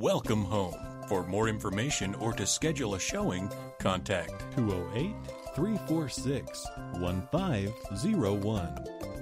Welcome home. For more information or to schedule a showing, contact 208-346-1501.